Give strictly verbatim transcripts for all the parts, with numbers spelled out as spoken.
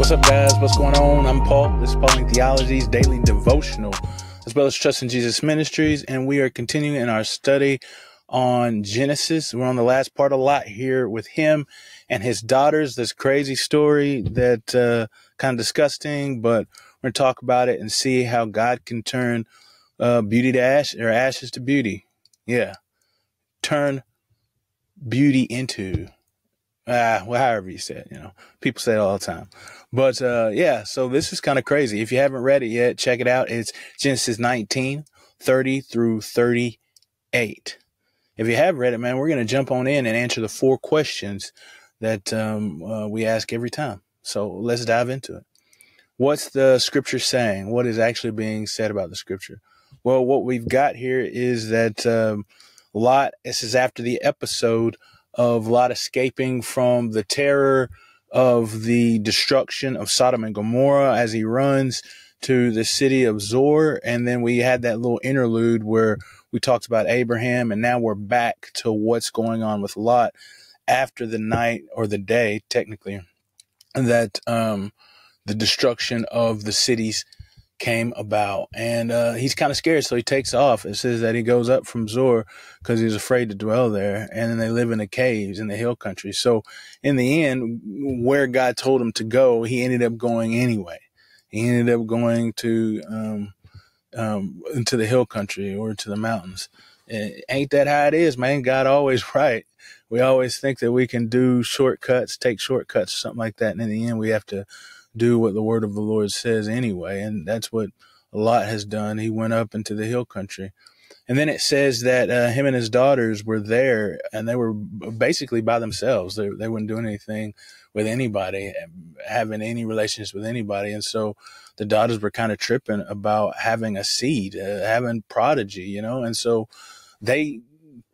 What's up, guys? What's going on? I'm Paul. This is Pauline Theology's Daily Devotional, as well as Trust in Jesus Ministries, and we are continuing in our study on Genesis. We're on the last part of Lot here with him and his daughters. This crazy story that uh, kind of disgusting, but we're going to talk about it and see how God can turn uh, beauty to ash or ashes to beauty. Yeah, turn beauty into. Ah, well, however you said, you know, people say it all the time. But uh, yeah, so this is kind of crazy. If you haven't read it yet, check it out. It's Genesis nineteen, thirty through thirty-eight. If you have read it, man, we're going to jump on in and answer the four questions that um, uh, we ask every time. So let's dive into it. What's the scripture saying? What is actually being said about the scripture? Well, what we've got here is that um, Lot, this is after the episode of Lot escaping from the terror of the destruction of Sodom and Gomorrah as he runs to the city of Zoar. And then we had that little interlude where we talked about Abraham, and now we're back to what's going on with Lot after the night, or the day technically, that um, the destruction of the cities came about. And uh, he's kind of scared, so he takes off. It says that he goes up from Zoar because he's afraid to dwell there. And then they live in the caves in the hill country. So in the end, where God told him to go, he ended up going anyway. He ended up going to um, um, into the hill country or to the mountains. It ain't that how it is, man. God always right. We always think that we can do shortcuts, take shortcuts, something like that. And in the end, we have to do what the word of the Lord says anyway. And that's what Lot has done. He went up into the hill country. And then it says that uh, him and his daughters were there, and they were basically by themselves. They, they weren't doing anything with anybody, having any relationships with anybody. And so the daughters were kind of tripping about having a seed, uh, having prodigy, you know. And so they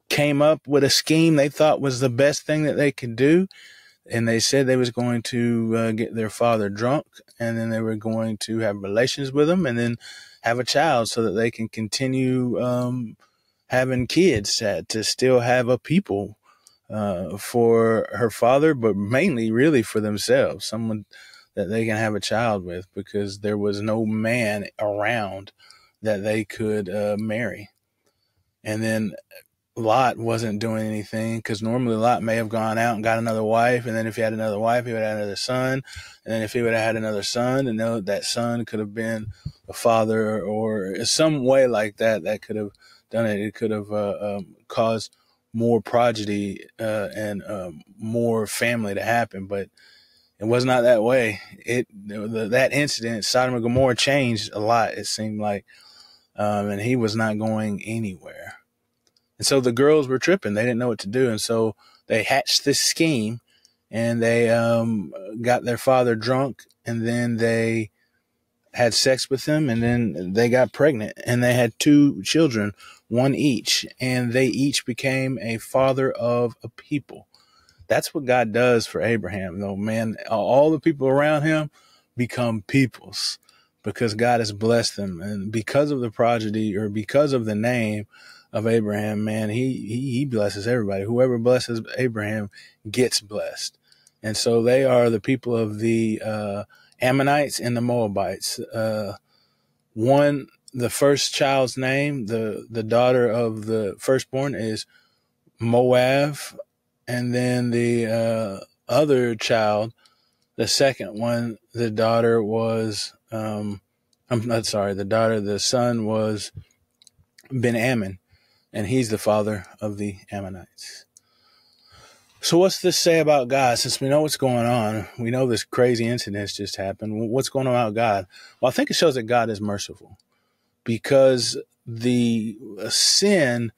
came up with a scheme they thought was the best thing that they could do. And they said they was going to uh, get their father drunk, and then they were going to have relations with him, and then have a child so that they can continue um, having kids uh, to still have a people uh, for her father, but mainly really for themselves, someone that they can have a child with, because there was no man around that they could uh, marry. And then Lot wasn't doing anything, because normally Lot may have gone out and got another wife, and then if he had another wife, he would have had another son, and then if he would have had another son, and that son could have been a father, or some way like that that could have done it. It could have uh, um, caused more progeny uh, and um, more family to happen, but it was not that way. It the, that incident, Sodom and Gomorrah, changed a lot. It seemed like, um, and he was not going anywhere. And so the girls were tripping. They didn't know what to do. And so they hatched this scheme, and they um, got their father drunk, and then they had sex with him, and then they got pregnant, and they had two children, one each, and they each became a father of a people. That's what God does for Abraham, though, man. All the people around him become peoples, because God has blessed them. And because of the progeny, or because of the name of Abraham, man, he, he, he blesses everybody. Whoever blesses Abraham gets blessed. And so they are the people of the uh, Ammonites and the Moabites. Uh, one, the first child's name, the, the daughter of the firstborn, is Moab. And then the uh, other child, the second one, the daughter was... Um, I'm not sorry. The daughter, the son was Ben Ammon, and he's the father of the Ammonites. So what's this say about God? Since we know what's going on, we know this crazy incident just happened. What's going on about God? Well, I think it shows that God is merciful, because the sin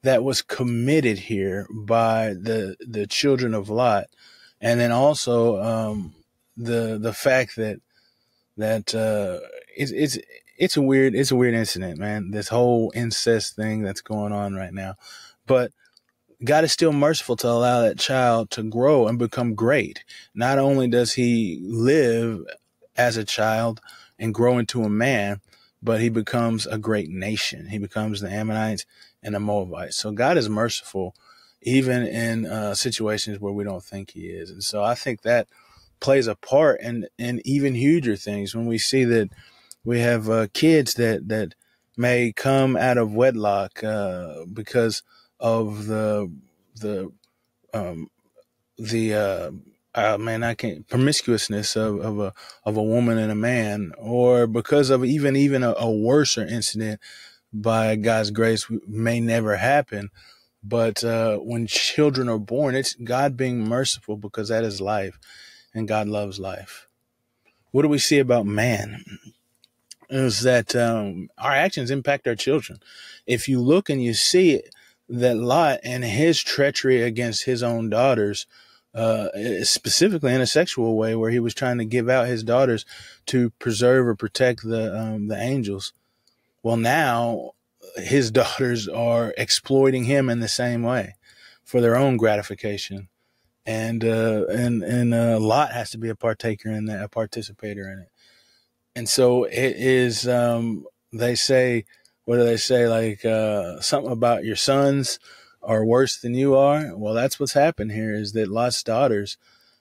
that was committed here by the, the children of Lot, and then also um, the, the fact that That uh, it's it's it's a weird it's a weird incident, man. This whole incest thing that's going on right now, but God is still merciful to allow that child to grow and become great. Not only does he live as a child and grow into a man, but he becomes a great nation. He becomes the Ammonites and the Moabites. So God is merciful, even in uh, situations where we don't think he is. And so I think that plays a part in, in even huger things. When we see that we have uh, kids that, that may come out of wedlock uh, because of the, the, um, the, uh, uh, man, I can't promiscuousness of, of a, of a woman and a man, or because of even, even a, a worser incident, by God's grace, may never happen. But uh, when children are born, it's God being merciful, because that is life, and God loves life. What do we see about man? Is that um, our actions impact our children. If you look and you see that Lot and his treachery against his own daughters, uh, specifically in a sexual way, where he was trying to give out his daughters to preserve or protect the um, the angels. Well, now his daughters are exploiting him in the same way for their own gratification. And, uh, and, and, uh, Lot has to be a partaker in that, a participator in it. And so it is, um, they say, what do they say? Like, uh, something about your sons are worse than you are. Well, that's what's happened here, is that Lot's daughters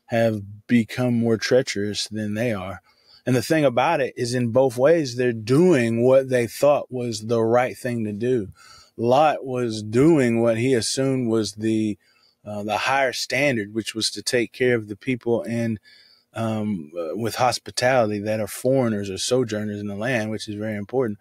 have become more treacherous than they are. And the thing about it is, in both ways, they're doing what they thought was the right thing to do. Lot was doing what he assumed was the uh, the higher standard, which was to take care of the people and um, with hospitality that are foreigners or sojourners in the land, which is very important.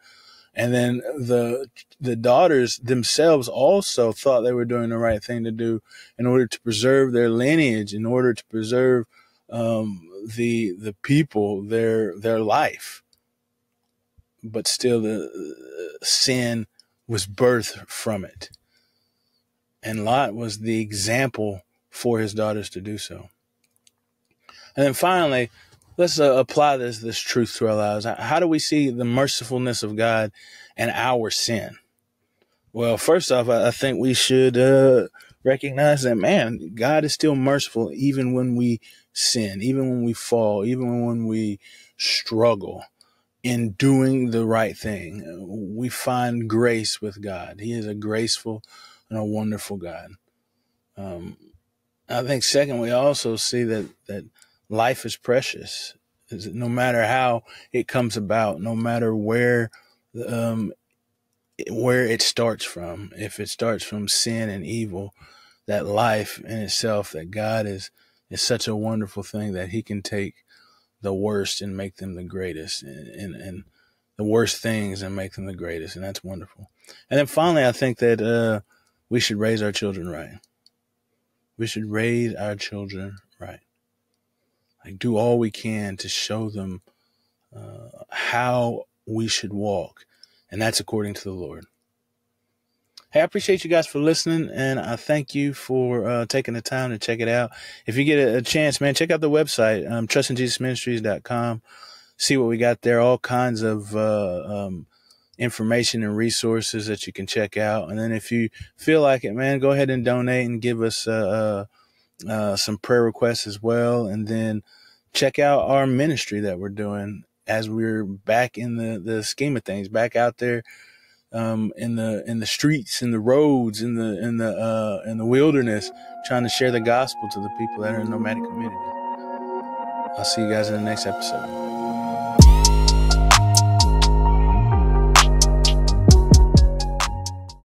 And then the the daughters themselves also thought they were doing the right thing to do in order to preserve their lineage, in order to preserve um the the people, their their life. But still, the uh, sin was birthed from it, and Lot was the example for his daughters to do so. And then finally, let's uh, apply this this truth to our lives. How do we see the mercifulness of God and our sin? Well, first off, I, I think we should uh recognize that, man, God is still merciful even when we sin, even when we fall, even when we struggle in doing the right thing. We find grace with God. He is a graceful and a wonderful God. Um, I think, second, we also see that, that life is precious. Is no matter how it comes about, no matter where um, where it starts from, if it starts from sin and evil, that life in itself, that God is is such a wonderful thing that he can take the worst and make them the greatest, and, and, and the worst things and make them the greatest. And that's wonderful. And then finally, I think that uh, we should raise our children right. We should raise our children right. Like, do all we can to show them uh, how we should walk. And that's according to the Lord. Hey, I appreciate you guys for listening, and I thank you for uh, taking the time to check it out. If you get a, a chance, man, check out the website, um, trust in Jesus ministries dot com. See what we got there, all kinds of uh, um, information and resources that you can check out. And then if you feel like it, man, go ahead and donate and give us uh, uh, some prayer requests as well. And then check out our ministry that we're doing, as we're back in the, the scheme of things, back out there um, in the in the streets, in the roads, in the in the uh, in the wilderness, trying to share the gospel to the people that are in nomadic community. I'll see you guys in the next episode.